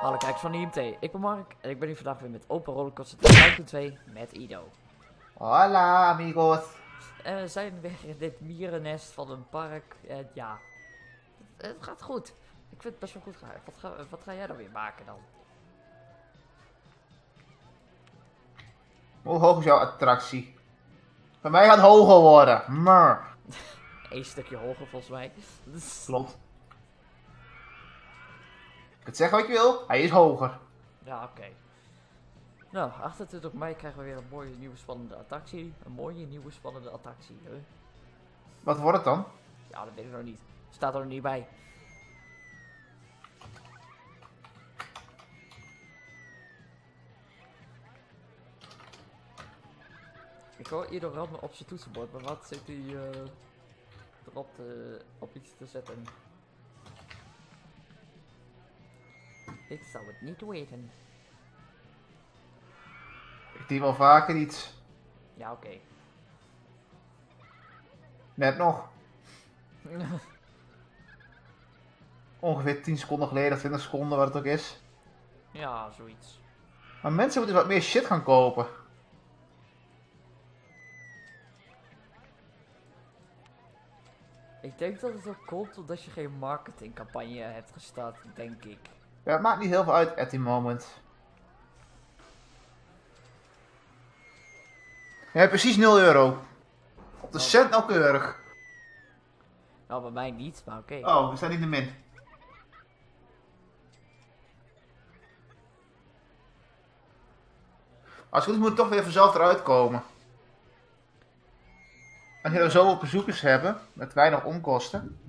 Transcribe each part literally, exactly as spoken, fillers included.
Hallo kijkers van de I M T, ik ben Mark en ik ben hier vandaag weer met Open Rollercoaster twee met Ido. Hola amigos. En we zijn weer in dit mierennest van een park en ja, het, het gaat goed. Ik vind het best wel goed gaan. Wat ga, wat ga jij dan weer maken dan? Hoe hoog is jouw attractie? Bij mij gaat het hoger worden. Maar. Eén stukje hoger volgens mij. Klopt. Ik kan zeggen wat je wil, hij is hoger. Ja, oké. Okay. Nou, achtentwintig mei krijgen we weer een mooie nieuwe spannende attractie. Een mooie nieuwe spannende attractie. Hè? Wat wordt het dan? Ja, dat weet ik nog niet. Staat er nog niet bij. Ik hoor Ido wel op zijn toetsenbord, maar wat zit hij uh, erop te, op iets te zetten? Ik zou het niet weten. Ik die wel vaker iets. Ja, oké. Okay. Net nog. Ongeveer tien seconden geleden, twintig seconden, wat het ook is. Ja, zoiets. Maar mensen moeten wat meer shit gaan kopen. Ik denk dat het ook komt omdat je geen marketingcampagne hebt gestart, denk ik. Ja, het maakt niet heel veel uit at the moment. Je hebt precies nul euro. Op de cent nauwkeurig. Nou, bij mij niet, maar oké. Okay. Oh, we staan niet in de min. Als het goed moet het toch weer vanzelf eruit komen. Als je er zoveel bezoekers hebben, met weinig onkosten.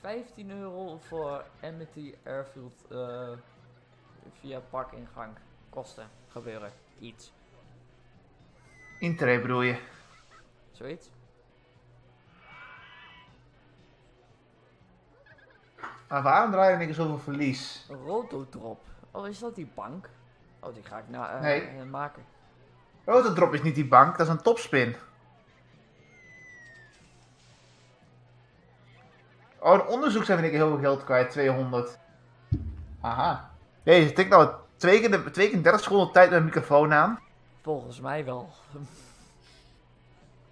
vijftien euro voor Amity Airfield uh, via parkingang kosten gebeuren iets. Intree bedoel je? Zoiets. Maar waarom draaien we niks over verlies? Rotodrop. Oh, is dat die bank? Oh, die ga ik nou uh, nee. maken. Rotodrop is niet die bank, dat is een topspin. Oh, in onderzoek zijn we denk ik heel veel geld kwijt, tweehonderd. Aha. Jezus, tik nou twee keer, de, twee keer dertig seconden op tijd met een microfoon aan. Volgens mij wel.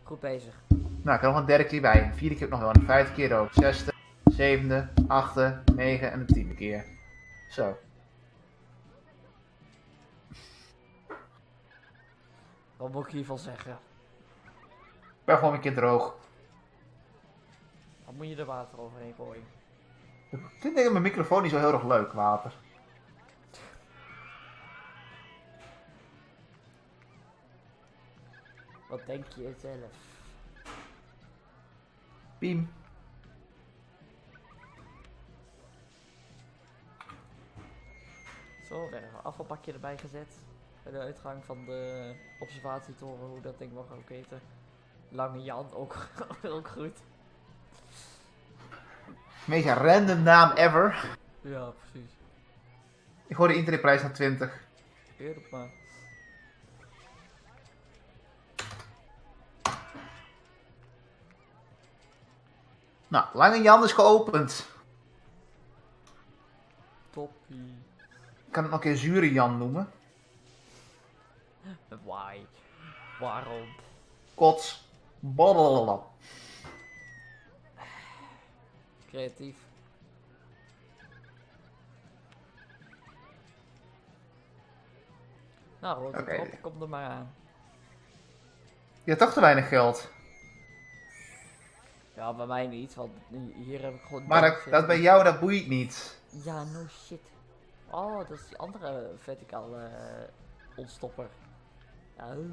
Goed bezig. Nou, ik heb nog een derde keer bij. Een vierde keer nog wel, een vijfde keer ook. Zesde, zevende, achtste, negen en de tiende keer. Zo. Wat moet ik hiervan zeggen? Ik ben gewoon een keer droog. Moet je er water overheen gooien? Ik vind denk ik mijn microfoon niet zo heel erg leuk, water. Wat denk je zelf? Piem. Zo, een afvalbakje erbij gezet. Bij de uitgang van de observatietoren, hoe dat ding mag ook heten. Lange Jan, ook, ook goed. Meest random naam ever. Ja, precies. Ik hoor de Enterprise naar twintig. Eerlijk maar. Nou, Lange Jan is geopend. Toppie. Ik kan het nog een keer Zure Jan noemen. Why? Waarom? Kots. Blablabla. Creatief. Nou, rood okay. Op, kom er maar aan. Je hebt toch te weinig geld? Ja, bij mij niet, want hier heb ik gewoon... Maar dat, dat bij jou, dat boeit niet. Ja, no shit. Oh, dat is die andere verticale uh, ontstopper. Oh.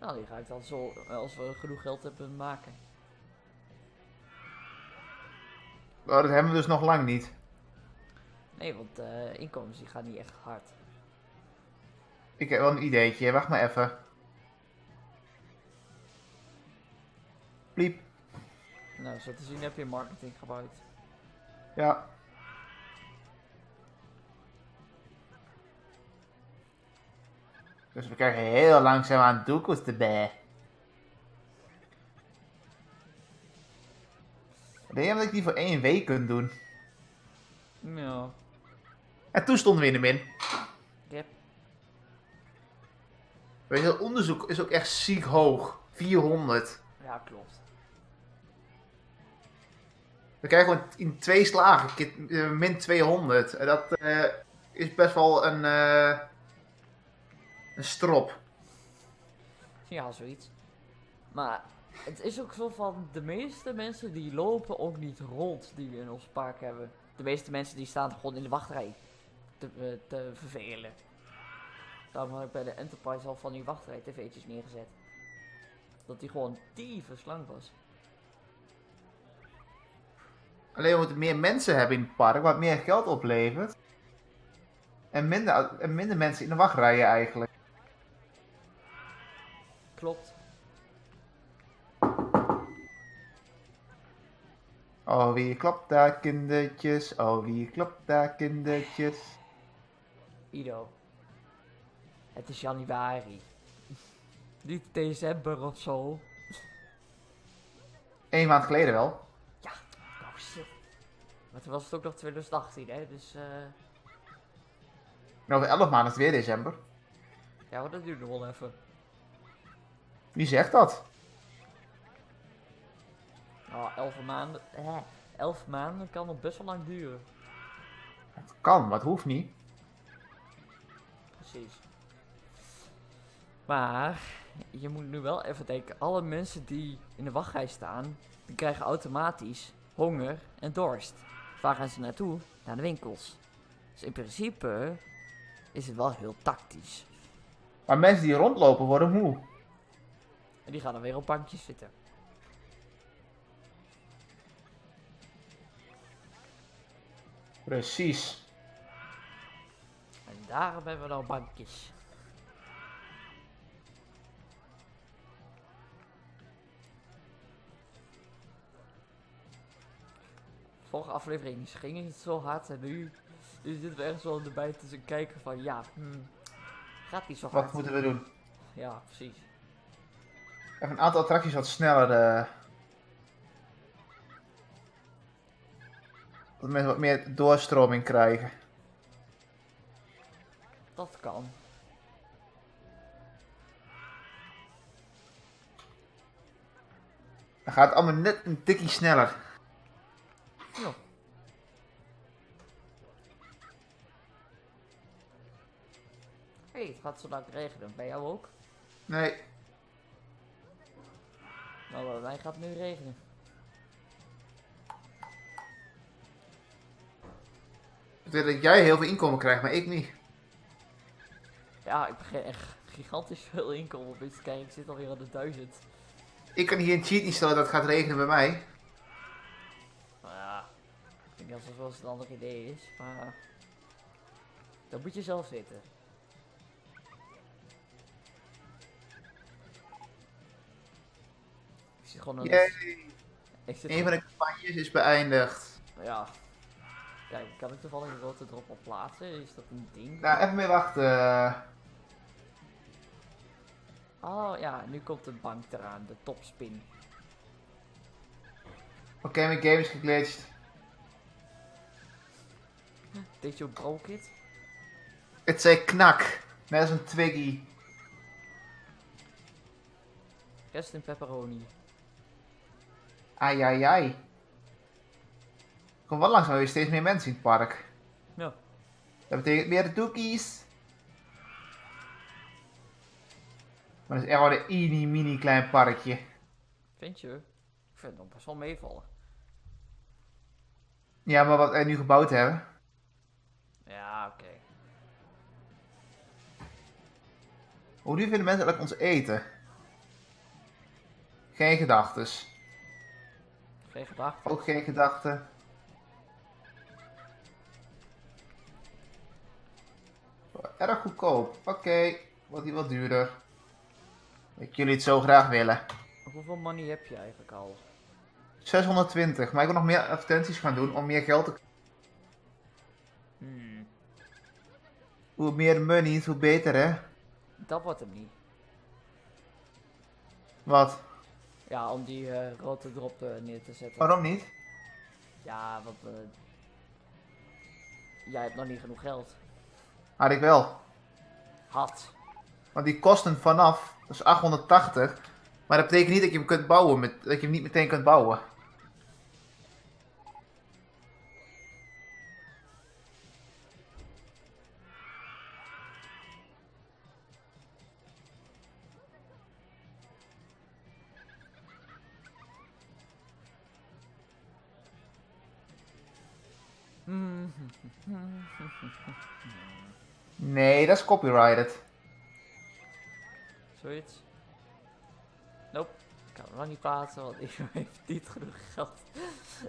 Nou, die ga ik dan zo, als we genoeg geld hebben, maken. Maar dat hebben we dus nog lang niet. Nee, want de uh, inkomens die gaan niet echt hard. Ik heb wel een ideetje, wacht maar even. Pliep. Nou, zo te zien heb je marketing gebruikt. Ja. Dus we krijgen heel langzaam aan doekels erbij. denk dat ik die voor één week kunt doen. Ja. En toen stonden we in de min. Yep. Weet je, dat onderzoek is ook echt ziek hoog. vierhonderd. Ja, klopt. We krijgen gewoon in twee slagen min tweehonderd. En dat uh, is best wel een, uh, een strop. Ja, zoiets. Maar het is ook zo van de meeste mensen die lopen ook niet rond die we in ons park hebben. De meeste mensen die staan gewoon in de wachtrij te, te vervelen. Daarom heb ik bij de Enterprise al van die wachtrij tv'tjes neergezet. Dat die gewoon tyfus lang was. Alleen we moeten meer mensen hebben in het park, wat meer geld oplevert. En minder, en minder mensen in de wachtrijen eigenlijk. Klopt. Oh, wie klopt daar kindertjes? Oh, wie klopt daar kindertjes? Ido. Het is januari. Niet december of zo. Eén maand geleden wel. Ja, oh shit. Maar toen was het ook nog twintig achttien, hè? Dus eh... Uh... Nou, over elf maanden is het weer december. Ja, maar dat duurt nog wel even. Wie zegt dat? Oh, elf maanden... Eh, elf maanden kan nog best wel lang duren. Het kan, maar het hoeft niet. Precies. Maar je moet nu wel even denken, alle mensen die in de wachtrij staan, die krijgen automatisch honger en dorst. Waar gaan ze naartoe? Naar de winkels. Dus in principe is het wel heel tactisch. Maar mensen die rondlopen worden moe. En die gaan dan weer op bankjes zitten. Precies. En daarom hebben we dan bankjes. Vorige aflevering ging het zo hard en nu, nu zitten we ergens wel erbij tussen kijken van ja, hmm, gaat niet zo hard. Wat moeten we doen? Ja, precies. Even een aantal attracties wat sneller. Uh, dat mensen wat meer doorstroming krijgen. Dat kan. Dan gaat het allemaal net een tikkie sneller. Ja. Hé, hey, het gaat zo lang regenen. Bij jou ook? Nee. Nou, bij mij gaat het nu regenen. Ik weet dat jij heel veel inkomen krijgt, maar ik niet. Ja, ik begrijp echt gigantisch veel inkomen op dit kijken. Ik zit alweer aan de duizend. Ik kan hier een cheat instellen dat het gaat regenen bij mij. Als dat wel eens een ander idee is, maar dat moet je zelf zitten. Ik zit gewoon aan het... Ik zit Een van de campagnes is beëindigd. Ja. Kijk, kan ik toevallig een Rotodrop op plaatsen? Is dat een ding? Nou, even mee wachten. Oh ja, nu komt de bank eraan, de topspin. Oké, okay, mijn game is geglitcht. Did you broke it? Het zei knak. Net als een Twiggy. Rest in pepperoni. Ai ai ai. Er komt wel langzaam weer steeds meer mensen in het park. Ja. Dat betekent meer doekies. Maar dat is echt wel een mini mini klein parkje. Vind je? Ik vind het nog best wel meevallen. Ja, maar wat we nu gebouwd hebben. Ja, oké. Okay. Hoe nu vinden mensen eigenlijk ons eten? Geen gedachtes. Geen gedachten. Ook geen gedachten. Erg goedkoop. Oké, okay. Wordt hier wat duurder. Ik jullie het zo graag willen. Hoeveel money heb je eigenlijk al? zeshonderdtwintig, maar ik wil nog meer advertenties gaan doen om meer geld te krijgen. Hmm. Hoe meer money, hoe beter, hè? Dat wordt hem niet. Wat? Ja, om die uh, Rotodrop uh, neer te zetten. Waarom niet? Ja, want uh, jij hebt nog niet genoeg geld. Had ik wel. Had. Want die kosten vanaf, dus achthonderdtachtig. Maar dat betekent niet dat je hem kunt bouwen, met, dat je hem niet meteen kunt bouwen. Nee, dat is copyrighted. Zoiets. Nope, ik kan lang niet praten, want ik heb niet genoeg geld.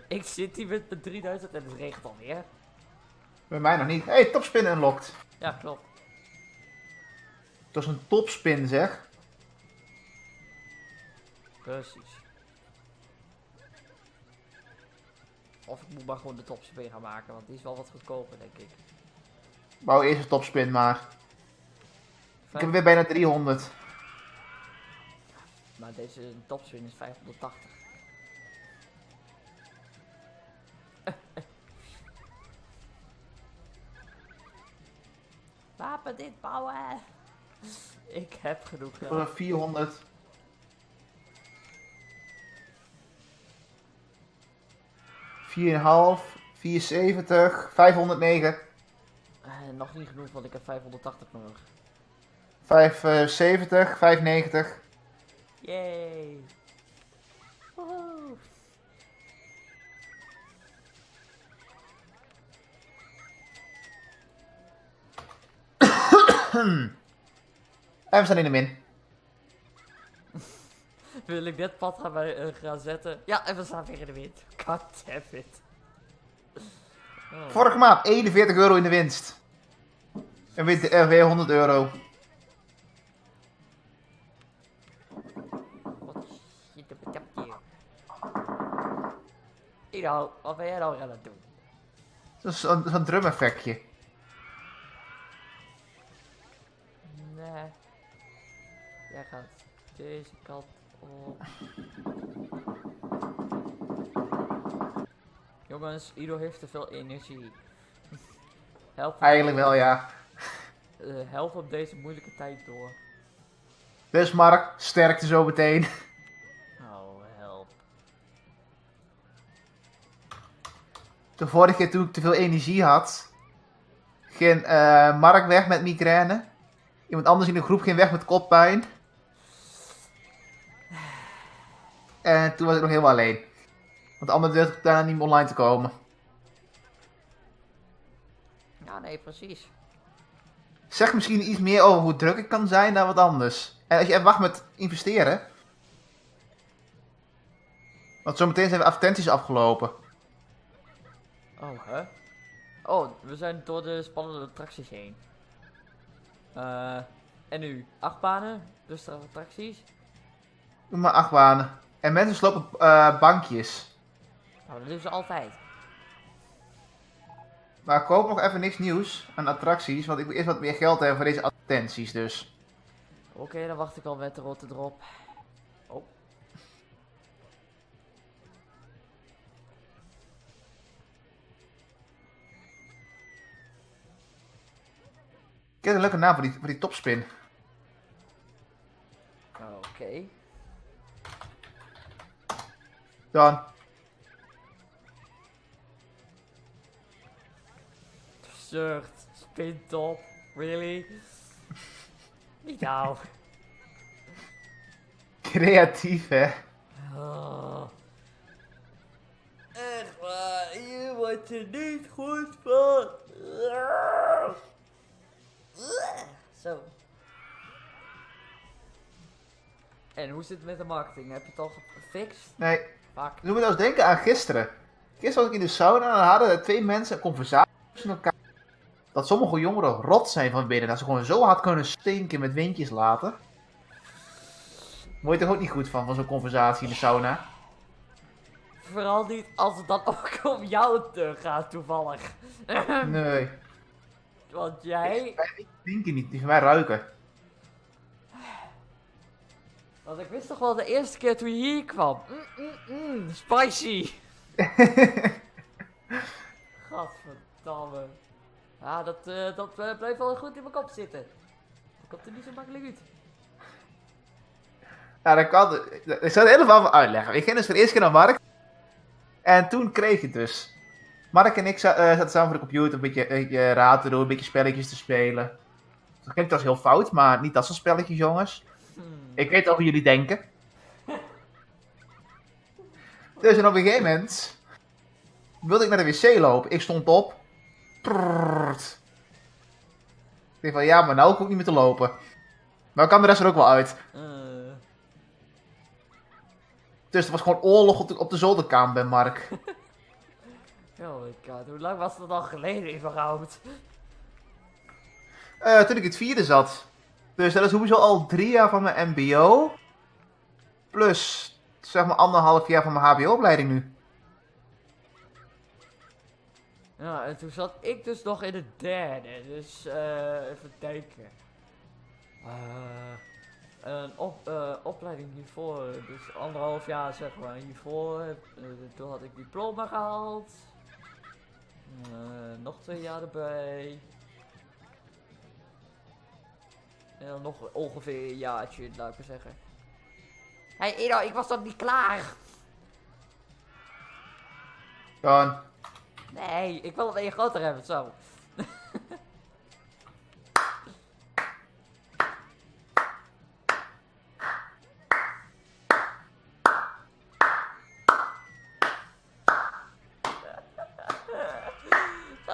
Ik zit hier met mijn drieduizend en het regent alweer. Bij mij nog niet. Hé, hey, topspin unlocked. Ja, klopt. Dat is een topspin, zeg. Precies. Of ik moet maar gewoon de topspin gaan maken, want die is wel wat goedkoper, denk ik. Bouw eerst een topspin maar. Ik heb weer bijna driehonderd. Maar deze topspin is vijfhonderdtachtig. Wapen dit bouwen! Ik heb genoeg geld. vierhonderd. vier komma vijf, vierhonderdzeventig, vijfhonderdnegen. Uh, nog niet genoeg, want ik heb vijfhonderdtachtig nodig. vijfenzeventig, vijfennegentig. Yay! Woehoe! En we staan in de min. Wil ik dit pad gaan, bij, uh, gaan zetten? Ja, en we staan weer in de wind. God damn it. Oh. Vorige maand eenenveertig euro in de winst. En weer, uh, weer honderd euro. Ido, wat ben jij nou aan het doen? Dat is een, een drum-effectje. Nee. Jij gaat deze kant op. Jongens, Ido heeft te veel energie. Help Eigenlijk op... wel, ja. Uh, help op deze moeilijke tijd door. Dus Mark, sterkte zo meteen. De vorige keer toen ik te veel energie had, ging uh, Mark weg met migraine. Iemand anders in de groep ging weg met koppijn. En toen was ik nog helemaal alleen. Want de anderen durfden daarna niet meer online te komen. Ja, nee, precies. Zeg misschien iets meer over hoe druk ik kan zijn dan wat anders. En als je even wacht met investeren. Want zometeen zijn we advertenties afgelopen. Oh, hè? Oh, we zijn door de spannende attracties heen. Uh, en nu? Achtbanen? Dus er attracties? Doe maar achtbanen. En mensen slopen uh, bankjes. Nou, dat doen ze altijd. Maar ik koop nog even niks nieuws aan attracties, want ik wil eerst wat meer geld hebben voor deze attenties dus. Oké, okay, dan wacht ik al met de Rotodrop. Oh. Ik heb een leuke naam voor die, voor die topspin. Oké. Okay. Dan. Zucht, spin top, really? Niet nou. Creatief, hè? Oh. Echt waar, je wordt er niet goed van. Zo. En hoe zit het met de marketing? Heb je het al gefixt? Nee. Fuck. Doe me nou eens denken aan gisteren. Gisteren was ik in de sauna en dan hadden er twee mensen een conversatie tussen elkaar. Dat sommige jongeren rot zijn van binnen. Dat ze gewoon zo hard kunnen stinken met windjes later. Word je er ook niet goed van, van zo'n conversatie in de sauna? Vooral niet als het dan ook om jou te gaat toevallig. Nee. Want jij... Ik denk je niet, die van mij ruiken. Want ik wist toch wel de eerste keer toen je hier kwam. Mm, mm, mm, spicy. Gadverdamme. Ah, dat, uh, dat uh, blijft wel goed in mijn kop zitten. Ik komt er niet zo makkelijk uit. Nou, dat kan. Ik zal het helemaal van uitleggen. Ik ging dus voor de eerste keer naar Mark. En toen kreeg ik dus. Mark en ik za uh, zaten samen voor de computer een beetje uh, raad te doen, een beetje spelletjes te spelen. Dat klinkt als heel fout, maar niet dat soort spelletjes, jongens. Hmm. Ik weet al hoe jullie denken. Dus en op een gegeven moment wilde ik naar de wc lopen. Ik stond op. Prrrt. Ik dacht van, ja, maar nou hoef ik niet meer te lopen. Maar ik kan de rest er ook wel uit. Uh. Dus het was gewoon oorlog op de, op de zolderkamer bij Mark. Oh my god, hoe lang was dat al geleden überhaupt? Uh, toen ik in het vierde zat. Dus dat is hoezo al drie jaar van mijn mbo. Plus, zeg maar, anderhalf jaar van mijn hbo-opleiding nu. Ja, en toen zat ik dus nog in de derde. Dus, eh, uh, even denken. Uh, een op, uh, opleiding hiervoor, dus anderhalf jaar zeg maar hiervoor. Uh, toen had ik diploma gehaald. Uh, nog twee jaar erbij. En dan nog ongeveer een jaartje, laat ik maar zeggen. Hé hey, Ido, ik was nog niet klaar! Kan. Nee, ik wil het één groter hebben, zo.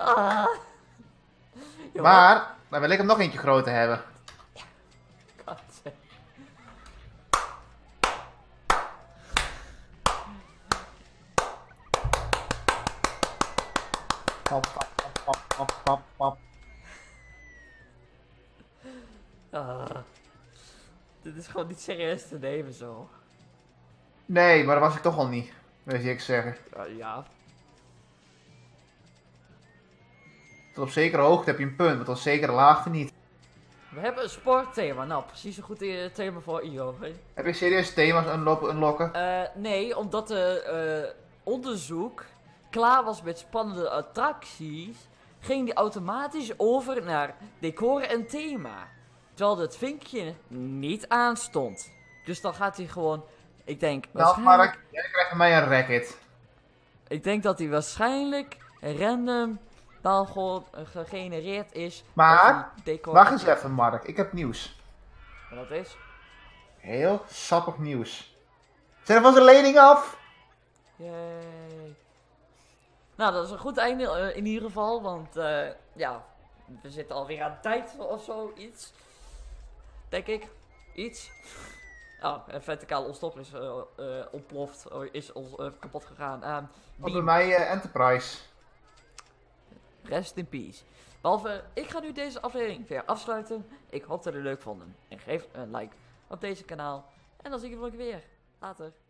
Ah. Maar, dan wil ik hem nog eentje groter hebben. Pap, pap, pap, pap, pap, pap. Ah, dit is gewoon niet serieus te nemen zo. Nee, maar dat was ik toch al niet. Weet je, ik zeggen. Uh, ja. Tot op zekere hoogte heb je een punt, maar tot op zekere laagte niet. We hebben een sportthema. Nou, precies een goed thema voor I O. Heb je serieus thema's unlocken? Uh, nee, omdat de uh, onderzoek klaar was met spannende attracties, ging die automatisch over naar decor en thema. Terwijl het vinkje niet aanstond. Dus dan gaat hij gewoon, ik denk waarschijnlijk... Nou, maar jij krijgt van mij een racket. Ik denk dat hij waarschijnlijk random dan gewoon gegenereerd is. Maar, wacht eens even Mark, ik heb nieuws. En dat is? Heel sappig nieuws. Zijn er van zijn lening af? Yay. Nou, dat is een goed einde uh, in ieder geval, want uh, ja, we zitten alweer aan tijd of zo, iets. Denk ik, iets. Oh, een verticale ontstopper is uh, uh, ontploft, is uh, kapot gegaan aan. Uh, bij mij uh, Enterprise. Rest in peace. Behalve, uh, ik ga nu deze aflevering weer afsluiten. Ik hoop dat jullie het leuk vonden. En geef een like op deze kanaal. En dan zie ik jullie weer. Later.